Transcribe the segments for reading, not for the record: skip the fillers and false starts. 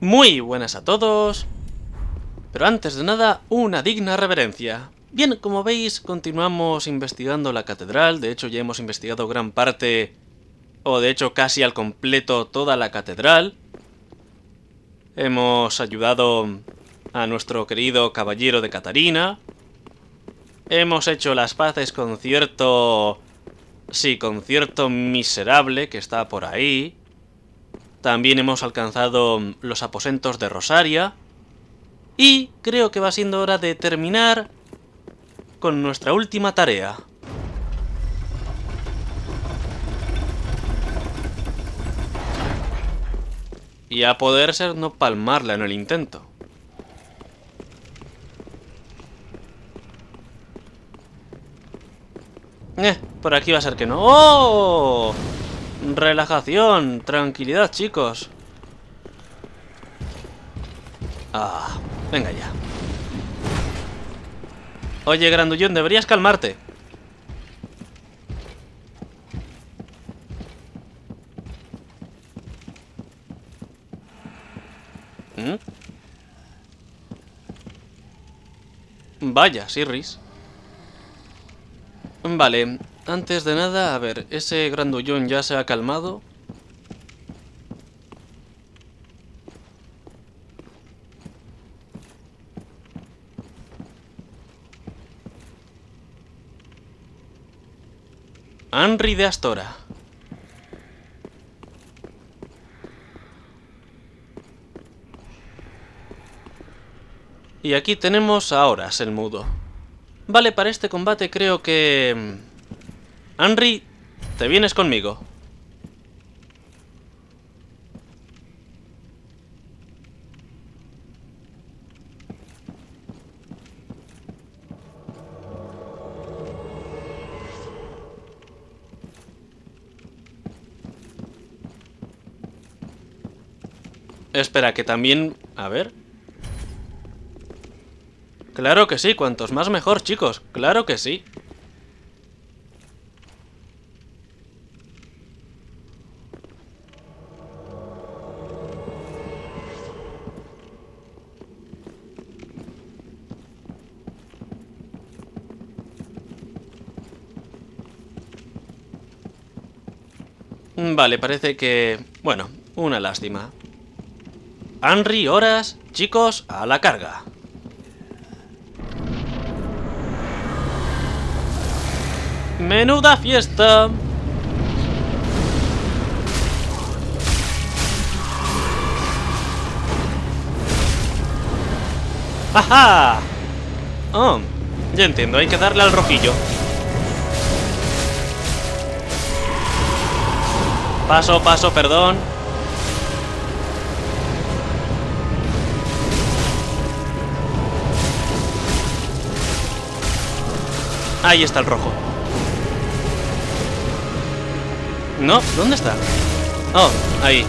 Muy buenas a todos, pero antes de nada, una digna reverencia. Bien, como veis, continuamos investigando la catedral. De hecho, ya hemos investigado gran parte, o de hecho casi al completo, toda la catedral. Hemos ayudado a nuestro querido caballero de Catarina. Hemos hecho las paces con cierto... sí, con cierto miserable que está por ahí. También hemos alcanzado los aposentos de Rosaria. Y creo que va siendo hora de terminar con nuestra última tarea. Y a poder ser no palmarla en el intento. Por aquí va a ser que no. ¡Oh! Relajación, tranquilidad, chicos. Ah, venga ya. Oye, grandullón, deberías calmarte. Vaya, Sirris. Vale, antes de nada, a ver, ese grandullón ya se ha calmado. Anri de Astora. Y aquí tenemos a Horace el mudo. Vale, para este combate creo que... Anri, te vienes conmigo. Espera, que también... a ver... Claro que sí, cuantos más mejor, chicos. Claro que sí. Vale, parece que... bueno, una lástima. Anri, Horace, chicos, a la carga. ¡Menuda fiesta! ¡Ajá! Oh, ya entiendo, hay que darle al rojillo. Paso, paso, perdón. Ahí está el rojo. No, ¿dónde está? Oh, ahí.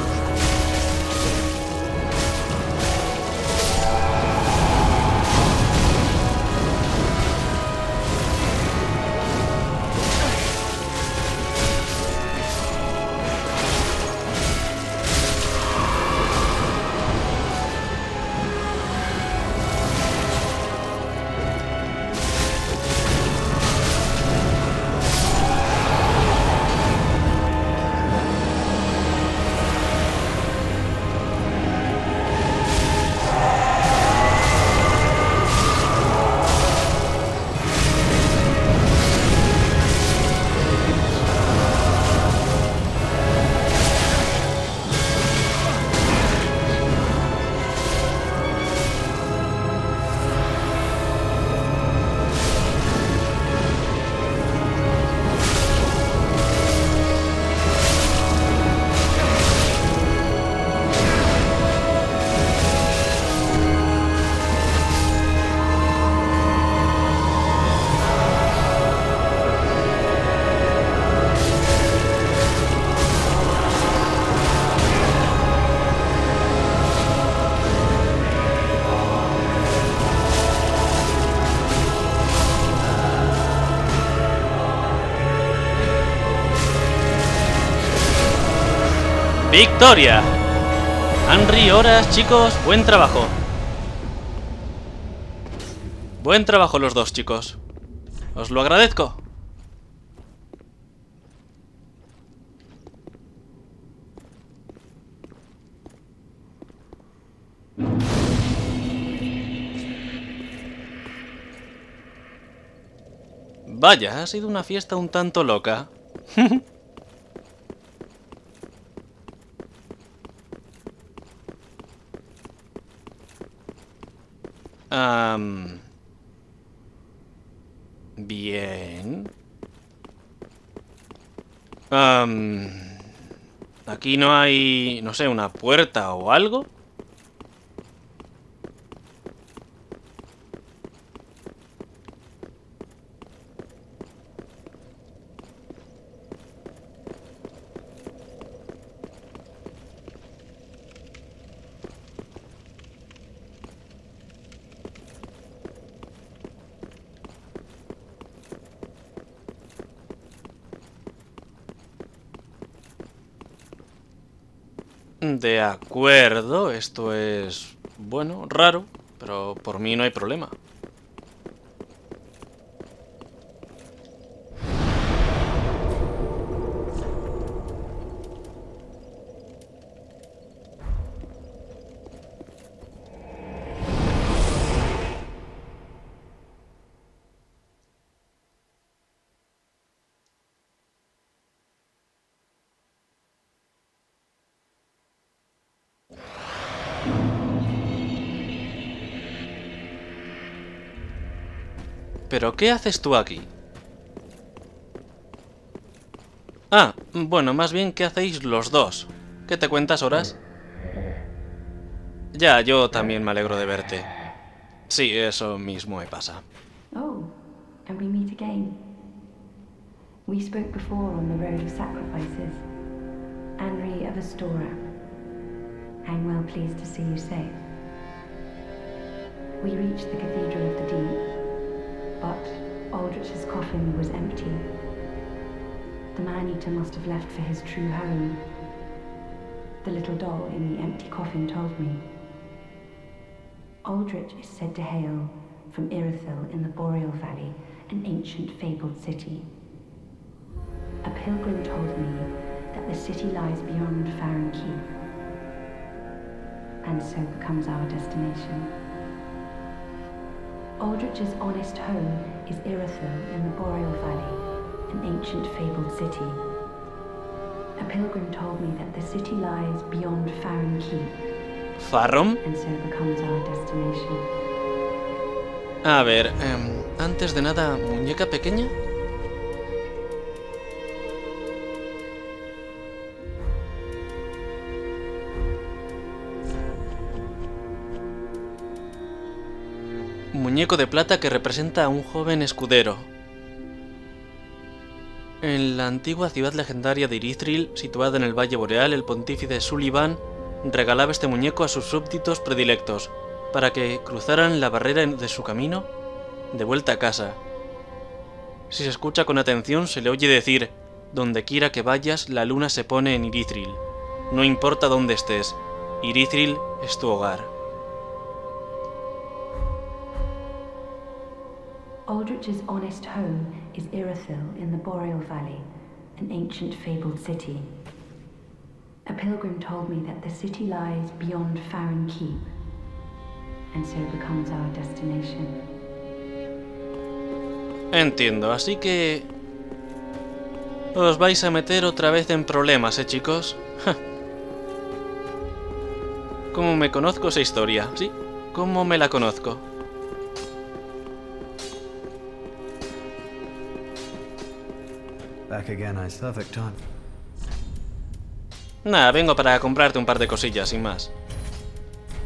¡Victoria! Anri, Horace, chicos, buen trabajo. Buen trabajo los dos, chicos. Os lo agradezco. Vaya, ha sido una fiesta un tanto loca. Bien. Aquí no hay, no sé, una puerta o algo. De acuerdo, esto es, bueno, raro, pero por mí no hay problema. ¿Pero qué haces tú aquí? Ah, bueno, más bien, ¿qué hacéis los dos? ¿Qué te cuentas, Horace? Ya, yo también me alegro de verte. Sí, eso mismo me pasa. Oh, and we meet again. We spoke before on the road of sacrifices. Anri de Astora. I'm well pleased to see you safe. We reached the Cathedral of the Deep. But Aldrich's coffin was empty. The man-eater must have left for his true home. The little doll in the empty coffin told me. Aldrich is said to hail from Irithyll in the Boreal Valley, an ancient fabled city. A pilgrim told me that the city lies beyond Farron Keep, and so becomes our destination. Aldrich's honest home is Irithyll in the Boreal Valley, an ancient fabled city. A pilgrim told me that the city lies beyond Farron Keep. ¿Farron? And so becomes our destination. A ver, antes de nada, muñeca pequeña. Muñeco de plata que representa a un joven escudero. En la antigua ciudad legendaria de Irithyll, situada en el Valle Boreal, el pontífice Sullivan regalaba este muñeco a sus súbditos predilectos, para que cruzaran la barrera de su camino de vuelta a casa. Si se escucha con atención, se le oye decir: donde quiera que vayas, la luna se pone en Irithyll. No importa dónde estés, Irithyll es tu hogar. Aldrich's honest home is Irithyll in the Boreal Valley, an ancient fabled city. A pilgrim told me that the city lies beyond Farron Keep, and so becomes our destination. Entiendo, así que os vais a meter otra vez en problemas, chicos. ¿Cómo me conozco esa historia? Sí, ¿cómo me la conozco? Nada, vengo para comprarte un par de cosillas, sin más.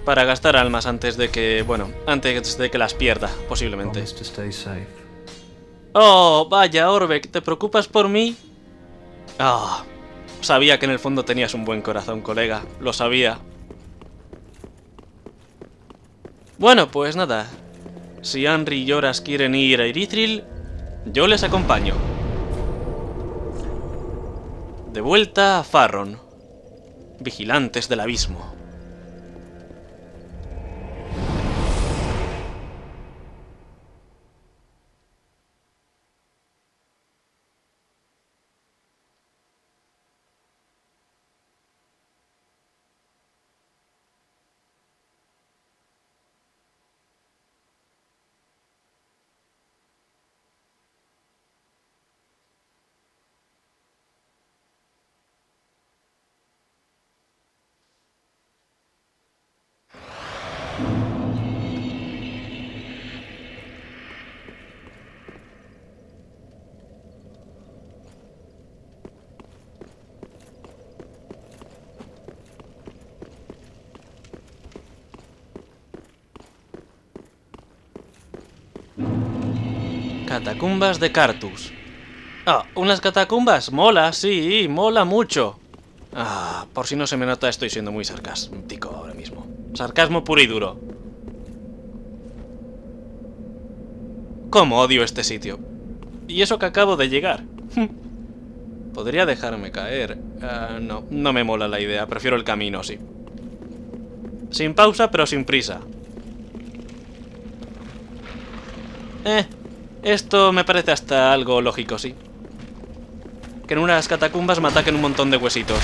Para gastar almas antes de que, bueno, antes de que las pierda, posiblemente. Oh, vaya, Orbek, ¿te preocupas por mí? Ah, sabía que en el fondo tenías un buen corazón, colega, lo sabía. Bueno, pues nada. Si Anri y Horace quieren ir a Irithyll, yo les acompaño. De vuelta a Farron, vigilantes del abismo. Catacumbas de Carthus. Ah, unas catacumbas. Mola, sí, mola mucho. Ah, por si no se me nota, estoy siendo muy sarcástico ahora mismo. Sarcasmo puro y duro. Cómo odio este sitio. Y eso que acabo de llegar. Podría dejarme caer. No, no me mola la idea. Prefiero el camino, sí. Sin pausa, pero sin prisa. Esto me parece hasta algo lógico, sí. Que en unas catacumbas me ataquen un montón de huesitos.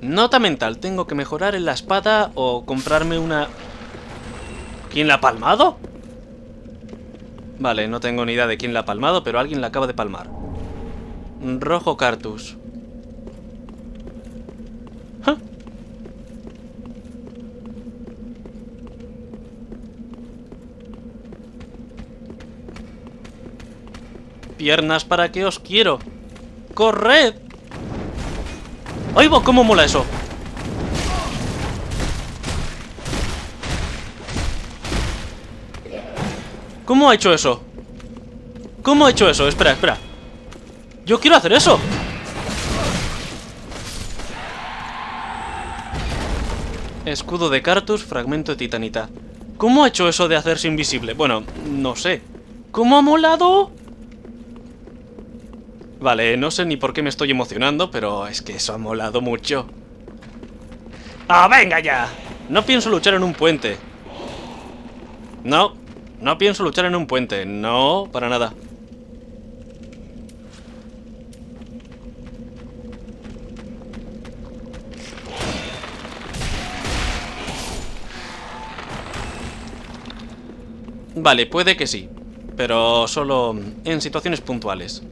Nota mental, tengo que mejorar en la espada o comprarme una... ¿Quién la ha palmado? Vale, no tengo ni idea de quién la ha palmado, pero alguien la acaba de palmar. Rojo Carthus. Piernas, ¿para qué os quiero? ¡Corred! ¡Oigo! ¿Cómo mola eso? ¿Cómo ha hecho eso? ¿Cómo ha hecho eso? Espera, espera. ¡Yo quiero hacer eso! Escudo de Carthus, fragmento de titanita. ¿Cómo ha hecho eso de hacerse invisible? Bueno, no sé. ¿Cómo ha molado? Vale, no sé ni por qué me estoy emocionando, pero es que eso ha molado mucho. ¡Ah, venga ya! No pienso luchar en un puente. No, no pienso luchar en un puente. No, para nada. Vale, puede que sí, pero solo en situaciones puntuales.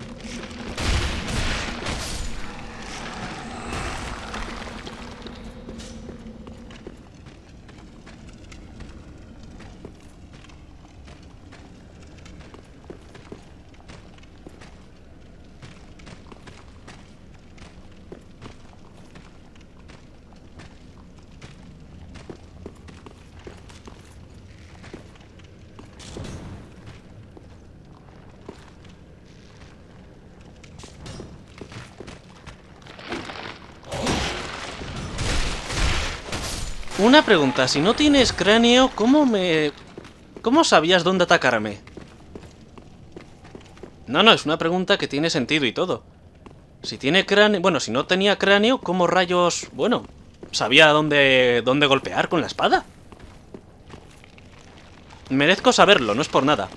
Una pregunta, si no tienes cráneo, ¿cómo sabías dónde atacarme? No, no, es una pregunta que tiene sentido y todo. Si tiene cráneo... Bueno, si no tenía cráneo, ¿cómo rayos... Bueno, sabía dónde golpear con la espada? Merezco saberlo, no es por nada.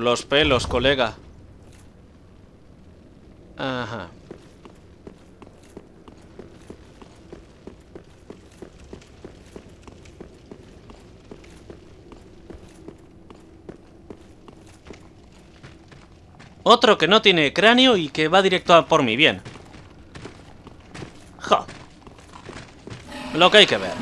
Los pelos, colega. Ajá. Otro que no tiene cráneo y que va directo a por mí, bien. Ja. Lo que hay que ver.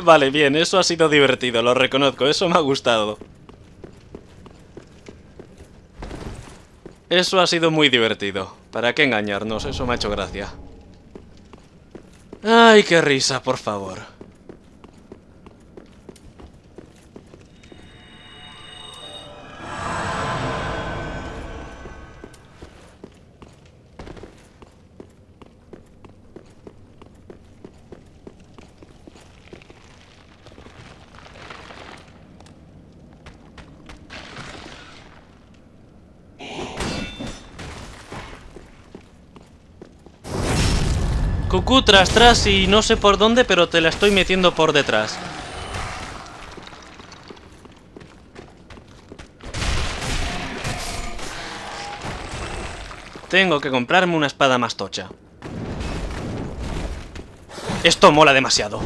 Vale, bien, eso ha sido divertido, lo reconozco, eso me ha gustado. Eso ha sido muy divertido. ¿Para qué engañarnos? Eso me ha hecho gracia. Ay, qué risa, por favor. Cucú, tras, tras y no sé por dónde, pero te la estoy metiendo por detrás. Tengo que comprarme una espada más tocha. Esto mola demasiado.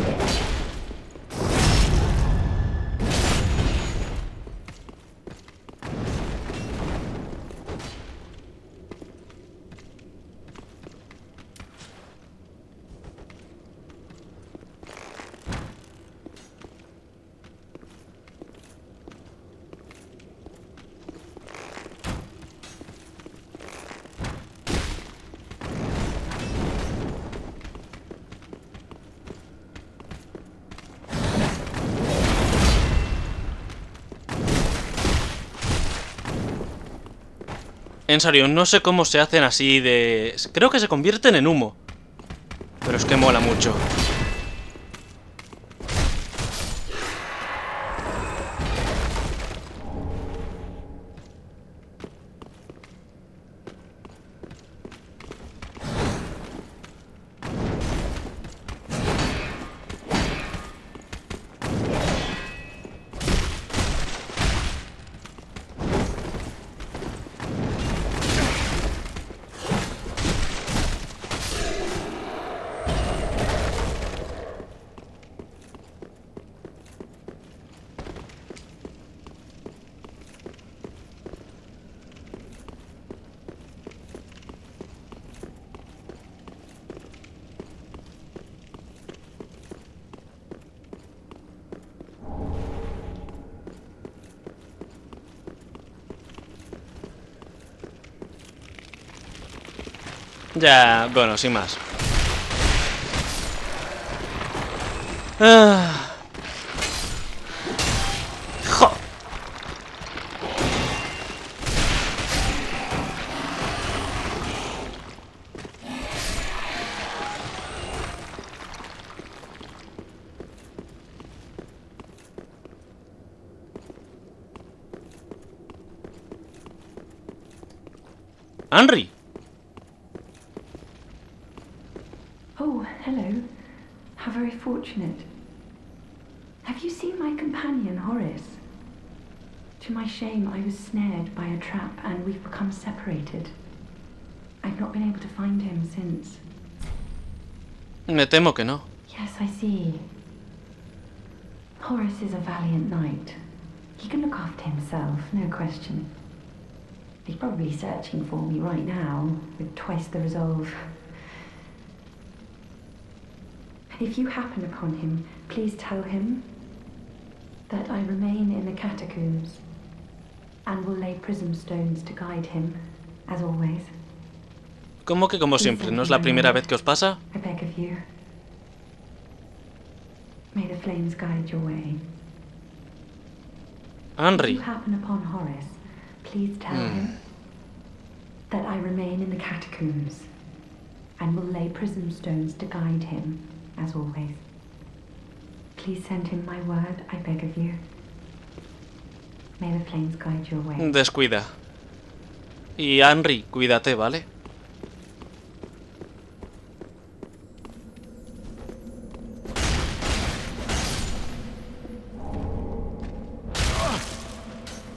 En serio, no sé cómo se hacen así de... Creo que se convierten en humo. Pero es que mola mucho. Ya, bueno, sin más. ¡Jo! Anri. Have you seen my companion, Horace? To my shame, I was snared by a trap and we've become separated. I've not been able to find him since. Me temo que no. Yes, I see. Horace is a valiant knight. He can look after himself, no question. He's probably searching for me right now, with twice the resolve. If you happen upon him, please tell him that I remain in the catacombs and will lay prism stones to guide him, as always. ¿Cómo que como siempre? ¿No es la primera vez que os pasa? I beg of you. May the flames guide your way. Anri. If you happen upon Horace, please tell him that I remain in the catacombs and will lay prism stones to guide him. As always. Please send him my word, I beg of you. May the flames guide your way. Descuida. Y Anri, cuídate, ¿vale?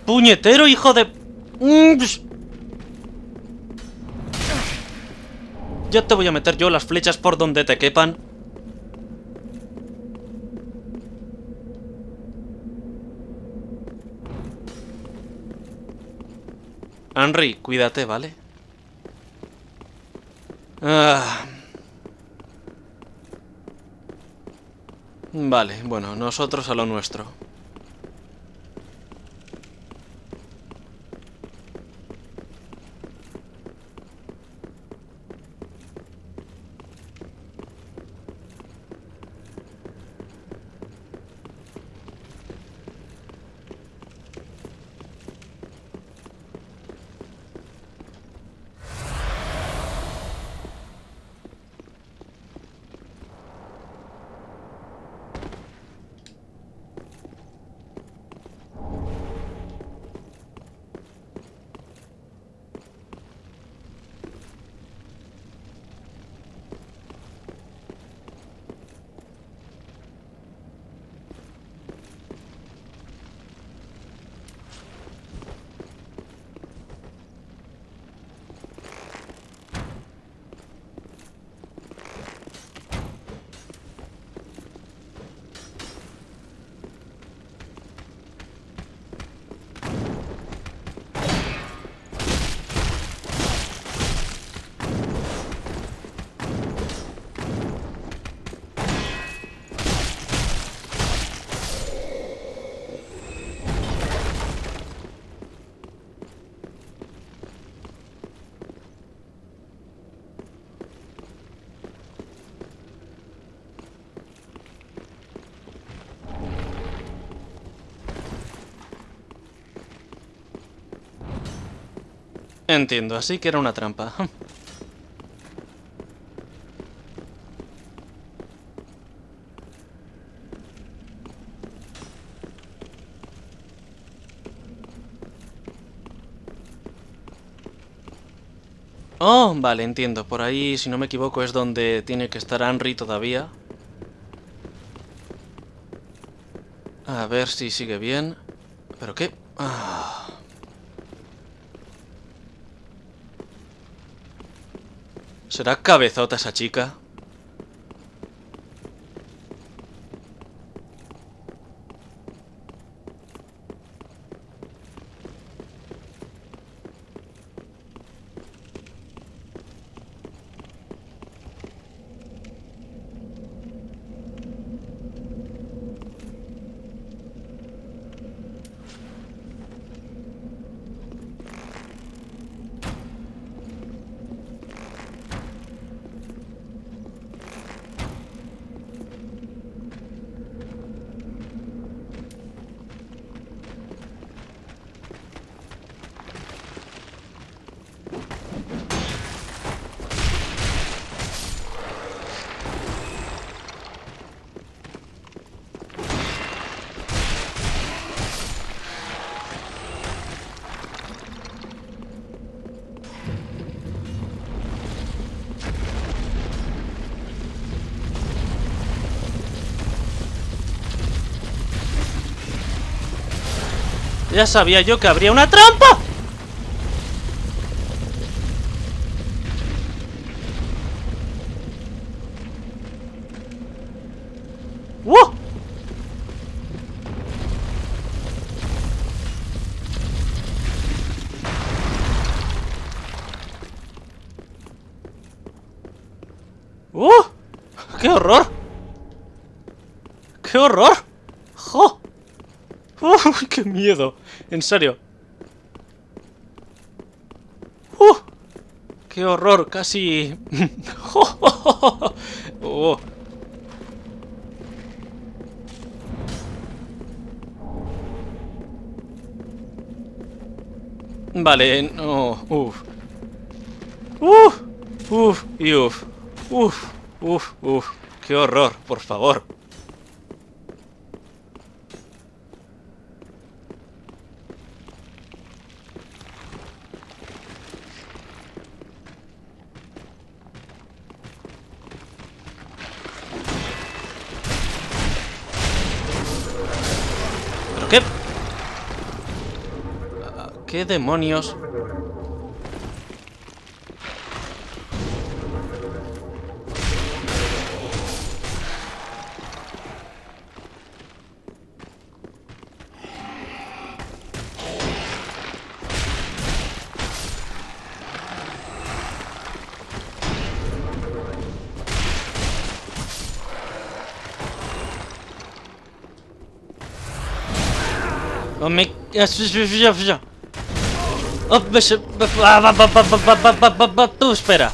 ¡Puñetero, hijo de... Ya te voy a meter yo las flechas por donde te quepan. Anri, cuídate, ¿vale? Vale, bueno, nosotros a lo nuestro. Entiendo, así que era una trampa. Oh, vale, entiendo. Por ahí, si no me equivoco, es donde tiene que estar Anri todavía. A ver si sigue bien. ¿Pero qué? Ah. ¿Será cabezota esa chica? Ya sabía yo que habría una trampa. ¡Wow! ¡Uh! ¡Qué horror! ¡Qué horror! ¡Jo! ¡Uy, qué miedo! En serio. ¡Qué horror! Casi... ¡Oh! Vale, no... ¡Uf! ¡Qué horror! Por favor. ¿Qué demonios? Oh, me... Oh, tú espera.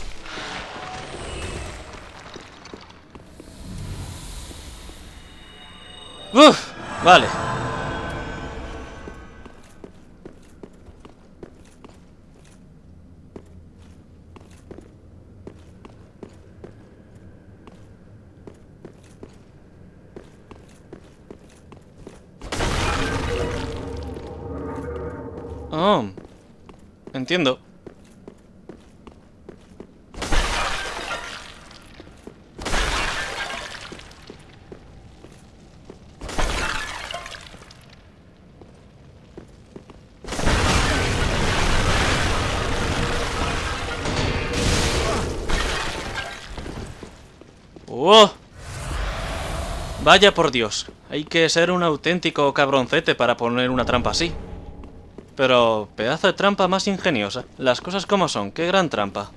Uf, vale. Oh. Entiendo. ¡Oh! Vaya por Dios. Hay que ser un auténtico cabroncete para poner una trampa así. Pero... pedazo de trampa más ingeniosa. Las cosas como son. ¡Qué gran trampa!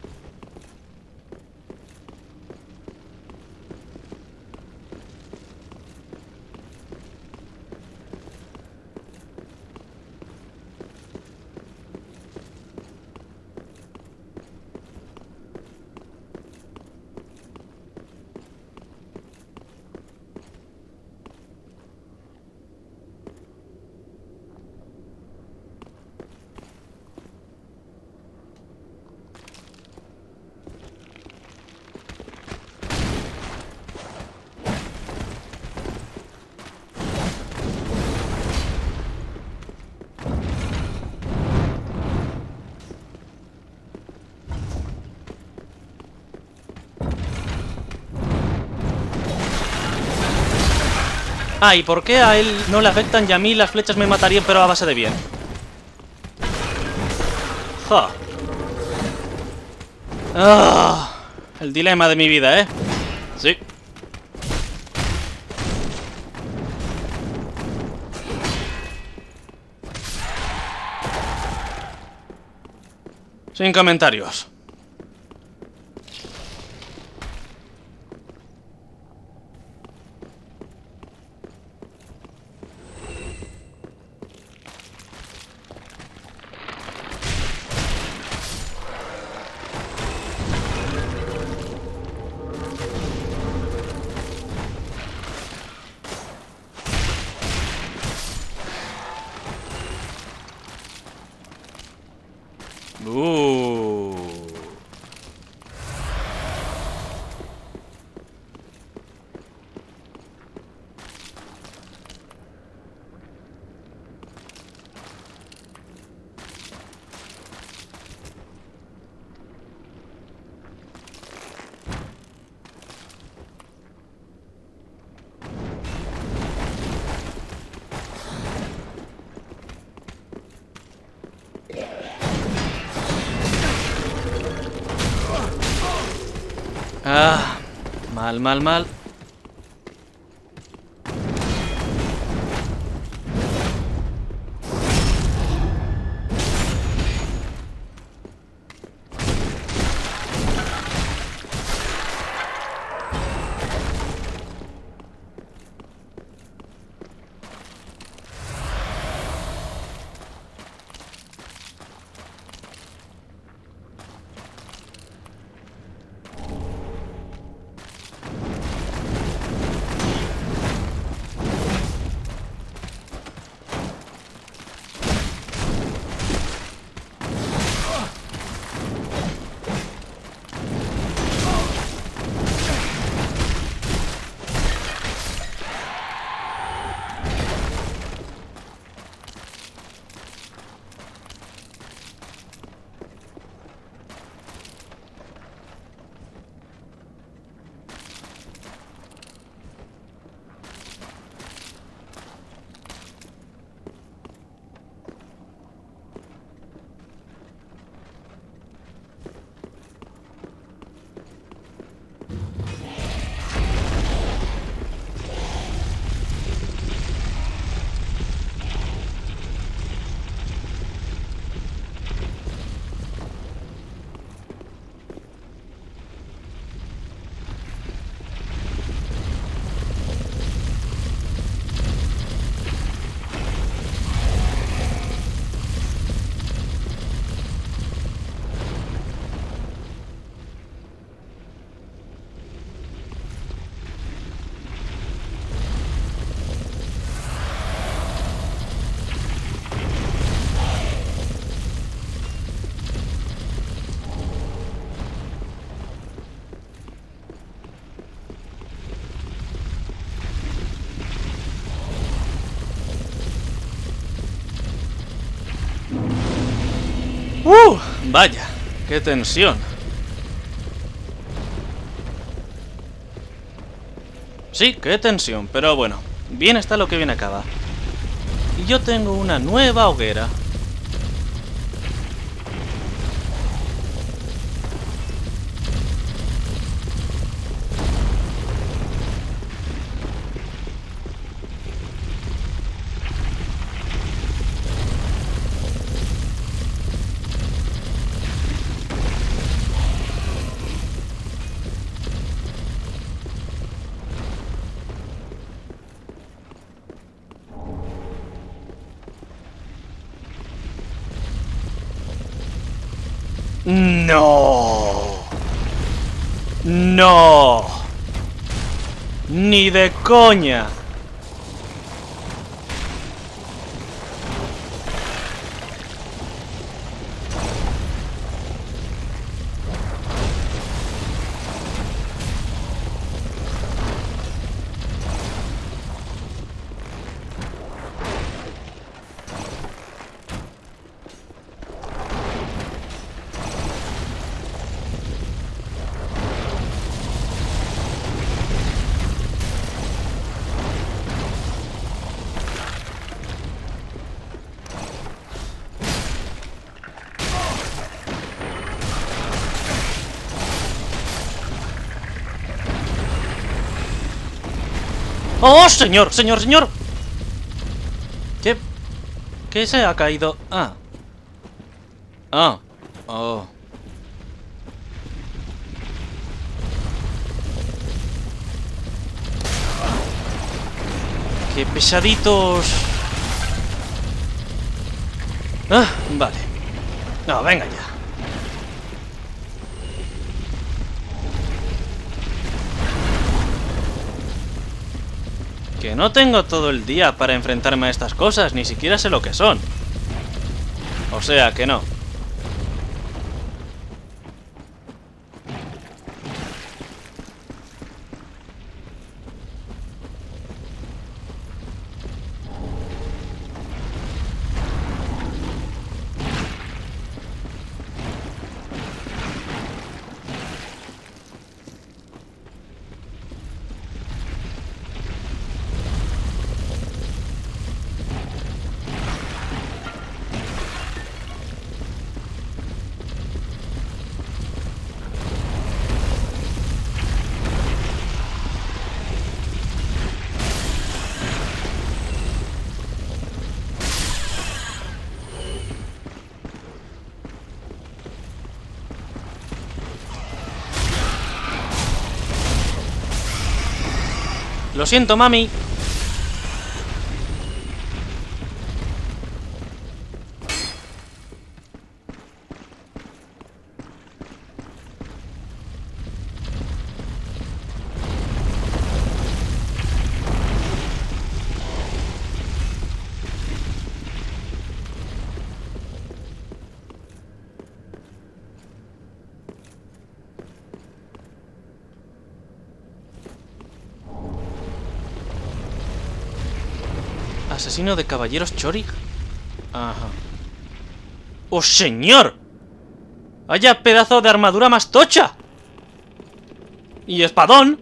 Ah, ¿y por qué a él no le afectan y a mí las flechas me matarían, pero a base de bien? ¡Ja! ¡Ah! El dilema de mi vida, ¿eh? Sí. Sin comentarios. Ah, mal. Vaya, qué tensión. Sí, qué tensión, pero bueno, bien está lo que bien acaba. Y yo tengo una nueva hoguera. No, ni de coña. ¡Oh, señor! ¡Señor, señor! ¿Qué? ¿Qué se ha caído? Ah. Ah. Oh. ¡Qué pesaditos! Ah, vale. No, venga ya. Que no tengo todo el día para enfrentarme a estas cosas, ni siquiera sé lo que son. O sea que no. Lo siento, mami. ¿Asesino de caballeros Chorik? Ajá. ¡Oh, señor! ¡Haya pedazo de armadura más tocha! ¡Y espadón!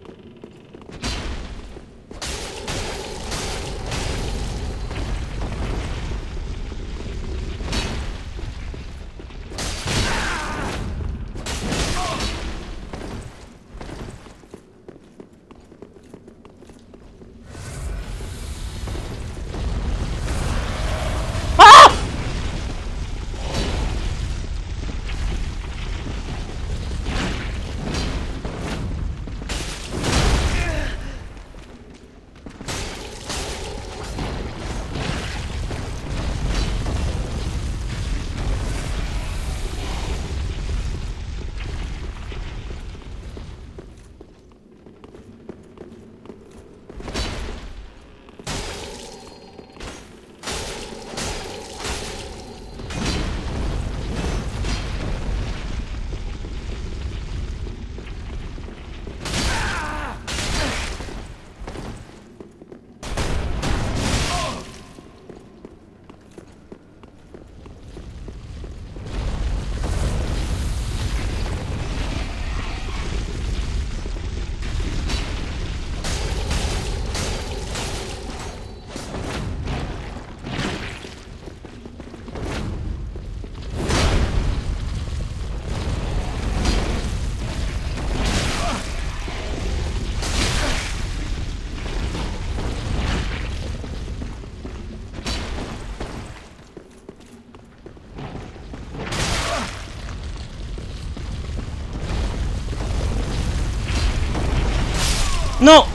¡No!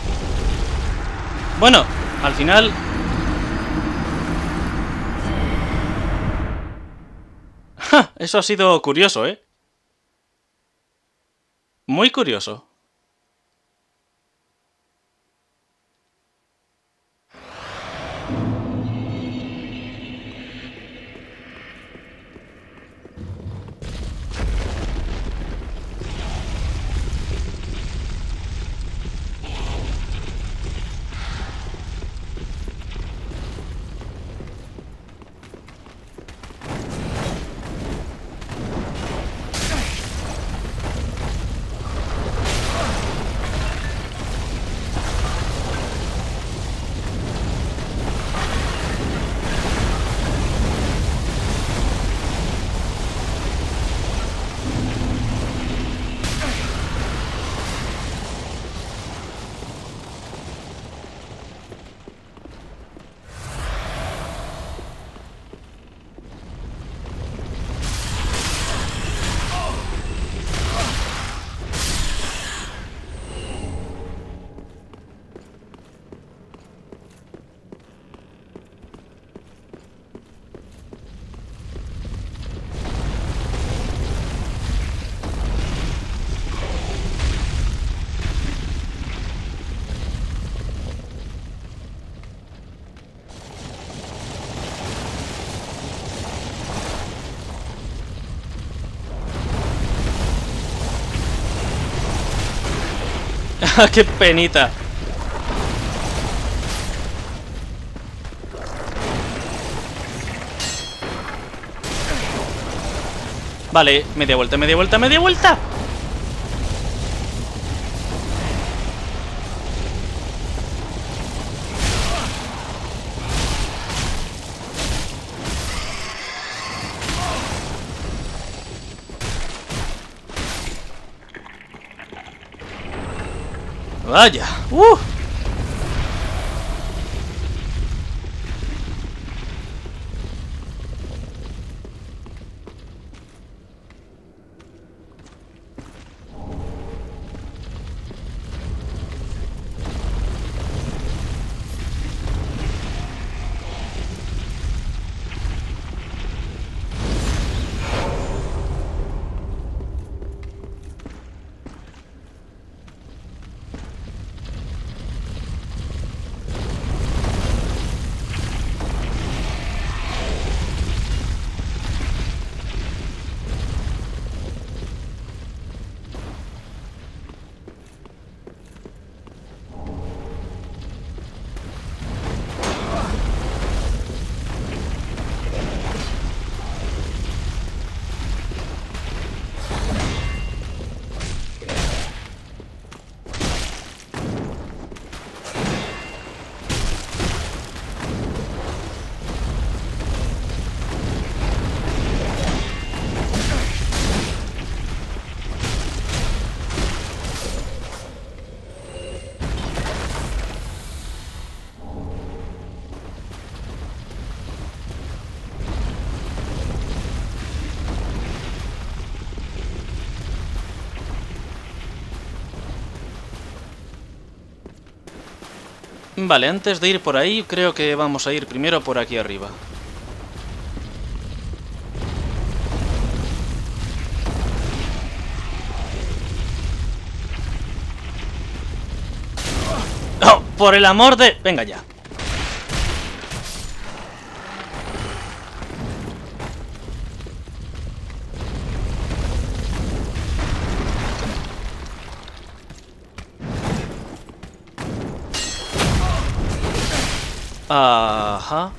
Bueno, al final... ¡Ja! Eso ha sido curioso, ¿eh? Muy curioso. ¡Qué penita! Vale, media vuelta. Vaya, Vale, antes de ir por ahí, creo que vamos a ir primero por aquí arriba. ¡Oh! ¡Por el amor de...! Venga ya. Ajá.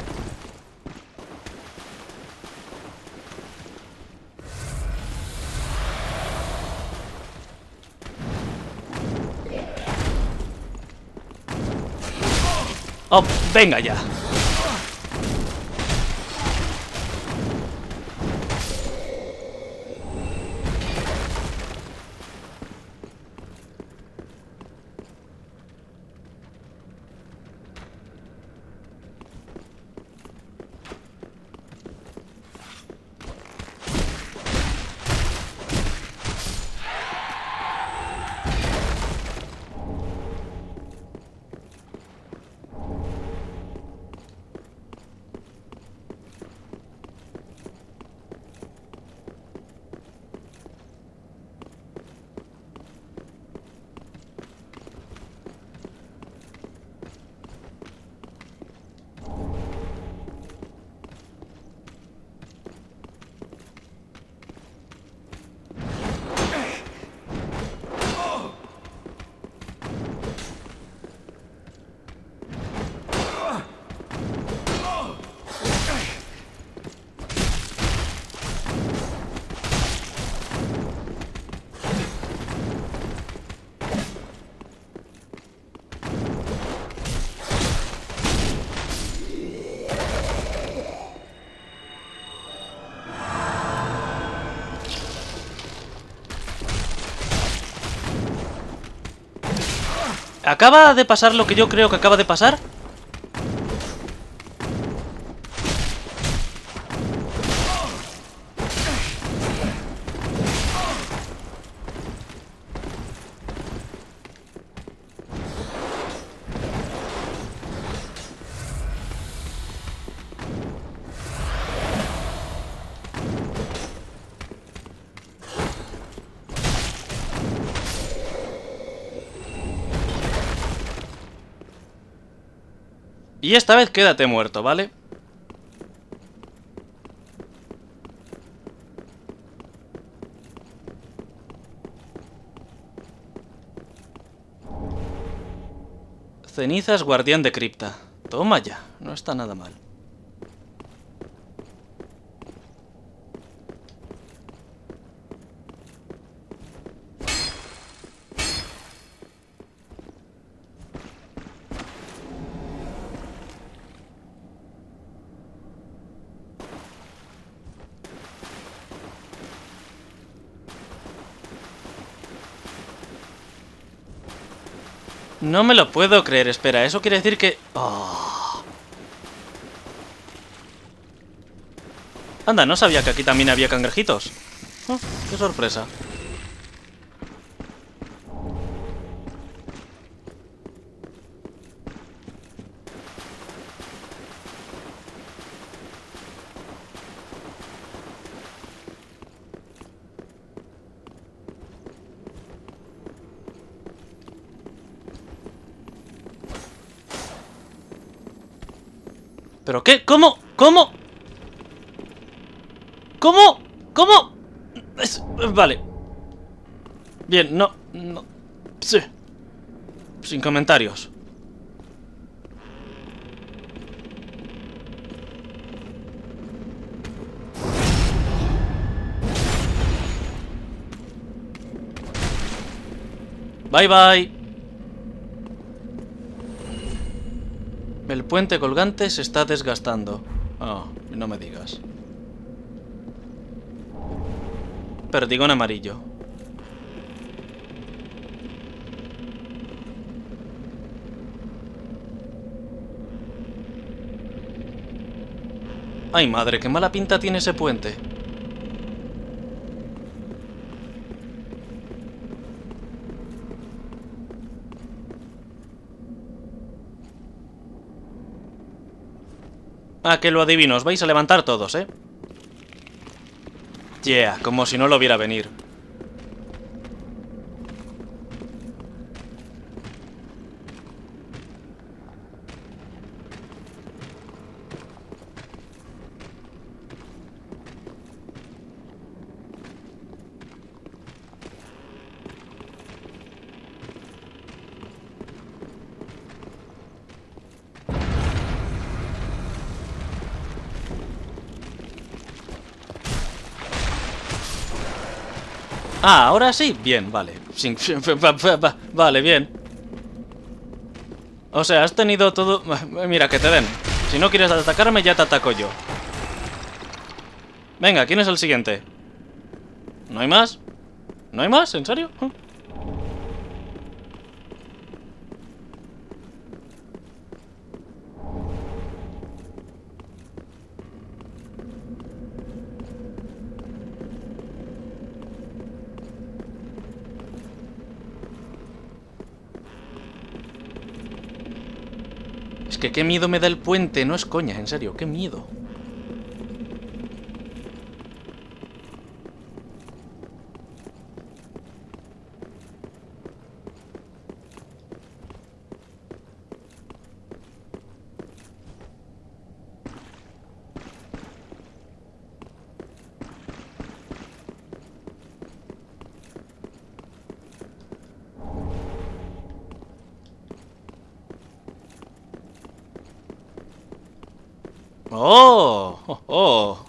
Oh, venga ya. ¿Acaba de pasar lo que yo creo que acaba de pasar? Y esta vez quédate muerto, ¿vale? Cenizas guardián de cripta. Toma ya, no está nada mal. No me lo puedo creer. Espera, eso quiere decir que... Oh. Anda, no sabía que aquí también había cangrejitos. Oh, qué sorpresa. ¿Pero qué? ¿Cómo? ¿Cómo? ¿Cómo? ¿Cómo? Vale. Bien, no... no. Sí. Sin comentarios. Bye, bye. El puente colgante se está desgastando. Oh, no me digas. Perdigón amarillo. Ay, madre, qué mala pinta tiene ese puente. Ah, que lo adivino, os vais a levantar todos, ¿eh? Yeah, como si no lo viera venir. Ah, ahora sí. Bien, vale. Vale, bien. O sea, has tenido todo... Mira, que te den. Si no quieres atacarme, ya te ataco yo. Venga, ¿quién es el siguiente? ¿No hay más? ¿No hay más? ¿En serio? Que qué miedo me da el puente, no es coña, en serio, qué miedo. Oh, oh, oh.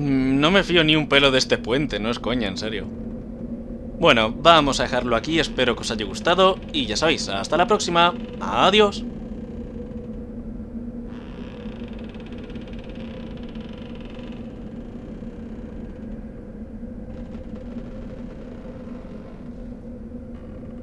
No me fío ni un pelo de este puente, no es coña, en serio. Bueno, vamos a dejarlo aquí, espero que os haya gustado, y ya sabéis, hasta la próxima, adiós.